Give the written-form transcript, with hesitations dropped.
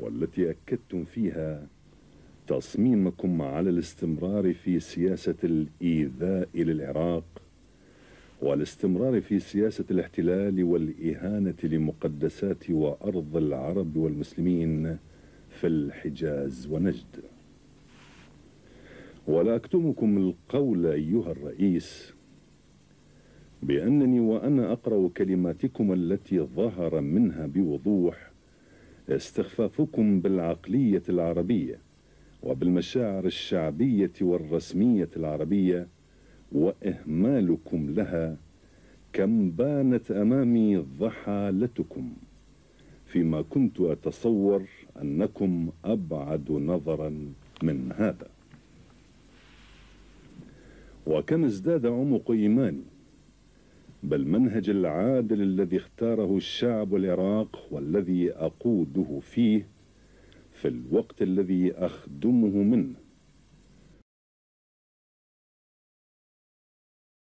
والتي أكدتم فيها تصميمكم على الاستمرار في سياسة الإيذاء للعراق والاستمرار في سياسة الاحتلال والإهانة لمقدسات وأرض العرب والمسلمين في الحجاز ونجد. ولا أكتمكم القول أيها الرئيس بأنني وأنا أقرأ كلماتكم التي ظهر منها بوضوح استخفافكم بالعقلية العربية وبالمشاعر الشعبية والرسمية العربية وإهمالكم لها، كم بانت أمامي ضحالتكم فيما كنت أتصور أنكم أبعد نظرا من هذا، وكم ازداد عمق إيماني بالمنهج العادل الذي اختاره الشعب العراق والذي أقوده فيه في الوقت الذي أخدمه منه